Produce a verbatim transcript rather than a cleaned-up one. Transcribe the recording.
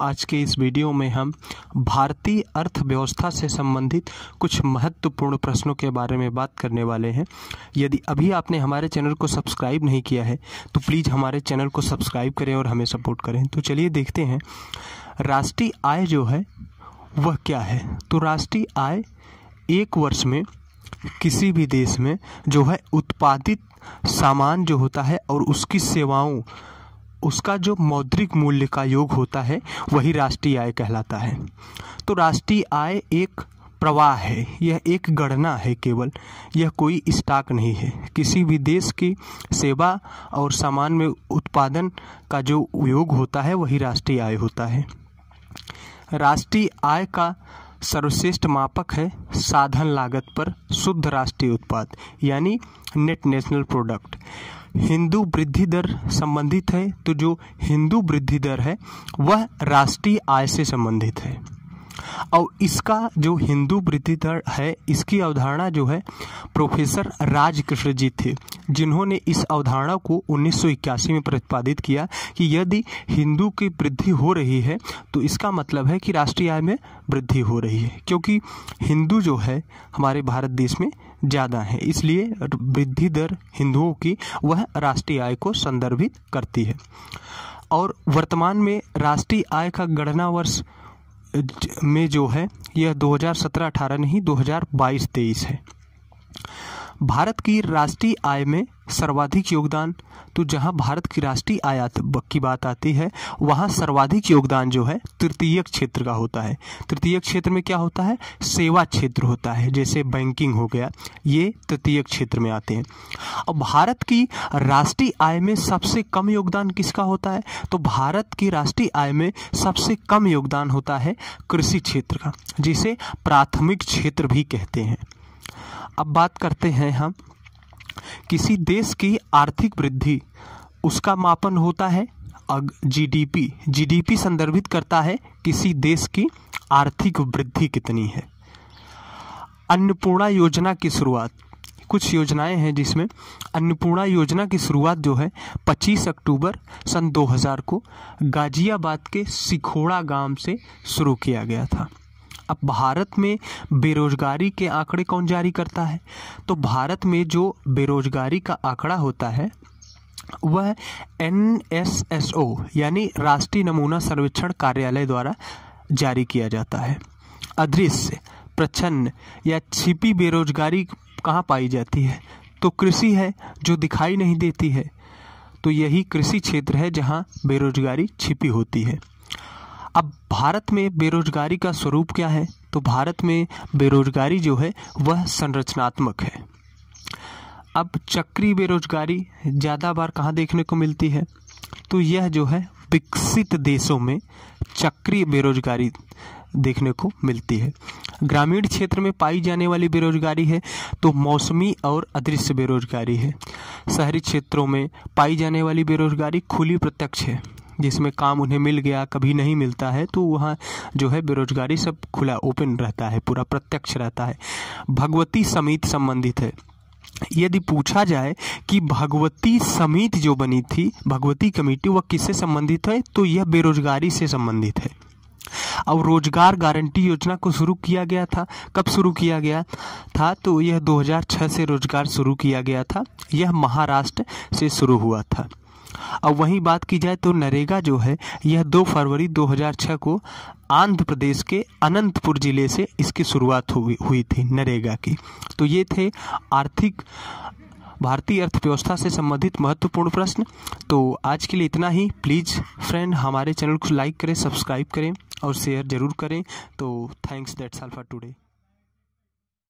आज के इस वीडियो में हम भारतीय अर्थव्यवस्था से संबंधित कुछ महत्वपूर्ण प्रश्नों के बारे में बात करने वाले हैं। यदि अभी आपने हमारे चैनल को सब्सक्राइब नहीं किया है तो प्लीज़ हमारे चैनल को सब्सक्राइब करें और हमें सपोर्ट करें। तो चलिए देखते हैं राष्ट्रीय आय जो है वह क्या है। तो राष्ट्रीय आय एक वर्ष में किसी भी देश में जो है उत्पादित सामान जो होता है और उसकी सेवाओं उसका जो मौद्रिक मूल्य का योग होता है वही राष्ट्रीय आय कहलाता है। तो राष्ट्रीय आय एक प्रवाह है, यह एक गणना है केवल, यह कोई स्टॉक नहीं है। किसी भी देश की सेवा और सामान में उत्पादन का जो योग होता है वही राष्ट्रीय आय होता है। राष्ट्रीय आय का सर्वश्रेष्ठ मापक है साधन लागत पर शुद्ध राष्ट्रीय उत्पाद यानी नेट नेशनल प्रोडक्ट। हिंदू वृद्धि दर संबंधित है, तो जो हिंदू वृद्धि दर है वह राष्ट्रीय आय से संबंधित है और इसका जो हिंदू वृद्धि दर है इसकी अवधारणा जो है प्रोफेसर राजकृष्ण जी थे, जिन्होंने इस अवधारणा को उन्नीस सौ इक्यासी में प्रतिपादित किया कि यदि हिंदू की वृद्धि हो रही है तो इसका मतलब है कि राष्ट्रीय आय में वृद्धि हो रही है, क्योंकि हिंदू जो है हमारे भारत देश में ज़्यादा है, इसलिए वृद्धि दर हिंदुओं की वह राष्ट्रीय आय को संदर्भित करती है। और वर्तमान में राष्ट्रीय आय का गणना वर्ष में जो है यह दो हज़ार सत्रह अठारह नहीं दो हज़ार बाईस तेईस है। भारत की राष्ट्रीय आय में सर्वाधिक योगदान, तो जहां भारत की राष्ट्रीय आय की बात आती है वहां सर्वाधिक योगदान जो है तृतीयक क्षेत्र का होता है। तृतीयक क्षेत्र में क्या होता है? सेवा क्षेत्र होता है, जैसे बैंकिंग हो गया, ये तृतीयक क्षेत्र में आते हैं। अब भारत की राष्ट्रीय आय में सबसे कम योगदान किसका होता है? तो भारत की राष्ट्रीय आय में सबसे कम योगदान होता है कृषि क्षेत्र का, जिसे प्राथमिक क्षेत्र भी कहते हैं। अब बात करते हैं हम किसी देश की आर्थिक वृद्धि, उसका मापन होता है जीडीपी। जीडीपी संदर्भित करता है किसी देश की आर्थिक वृद्धि कितनी है। अन्नपूर्णा योजना की शुरुआत, कुछ योजनाएं हैं जिसमें अन्नपूर्णा योजना की शुरुआत जो है पच्चीस अक्टूबर सन दो हज़ार को गाजियाबाद के सिखोड़ा गांव से शुरू किया गया था। अब भारत में बेरोजगारी के आंकड़े कौन जारी करता है? तो भारत में जो बेरोजगारी का आंकड़ा होता है वह एन एस एस ओ यानी राष्ट्रीय नमूना सर्वेक्षण कार्यालय द्वारा जारी किया जाता है। अदृश्य, प्रच्छन्न या छिपी बेरोजगारी कहाँ पाई जाती है? तो कृषि है जो दिखाई नहीं देती है, तो यही कृषि क्षेत्र है जहाँ बेरोजगारी छिपी होती है। अब भारत में बेरोजगारी का स्वरूप क्या है? तो भारत में बेरोजगारी जो है वह संरचनात्मक है। अब चक्रीय बेरोजगारी ज़्यादा बार कहाँ देखने को मिलती है? तो यह जो है विकसित देशों में चक्रीय बेरोजगारी देखने को मिलती है। ग्रामीण क्षेत्र में पाई जाने वाली बेरोजगारी है तो मौसमी और अदृश्य बेरोजगारी है। शहरी क्षेत्रों में पाई जाने वाली बेरोजगारी खुली प्रत्यक्ष है, जिसमें काम उन्हें मिल गया कभी नहीं मिलता है, तो वहाँ जो है बेरोजगारी सब खुला ओपन रहता है, पूरा प्रत्यक्ष रहता है। भगवती समित संबंधित है। यदि पूछा जाए कि भगवती समित जो बनी थी, भगवती कमेटी, वह किससे संबंधित है? तो यह बेरोजगारी से संबंधित है। और रोजगार गारंटी योजना को शुरू किया गया था, कब शुरू किया गया था? तो यह दो हज़ार छह से रोजगार शुरू किया गया था, यह महाराष्ट्र से शुरू हुआ था। अब वहीं बात की जाए तो नरेगा जो है यह दो फरवरी दो हज़ार छह को आंध्र प्रदेश के अनंतपुर जिले से इसकी शुरुआत हुई हुई थी नरेगा की। तो ये थे आर्थिक भारतीय अर्थव्यवस्था से संबंधित महत्वपूर्ण प्रश्न। तो आज के लिए इतना ही। प्लीज़ फ्रेंड, हमारे चैनल को लाइक करें, सब्सक्राइब करें और शेयर ज़रूर करें। तो thanks, that's all for today.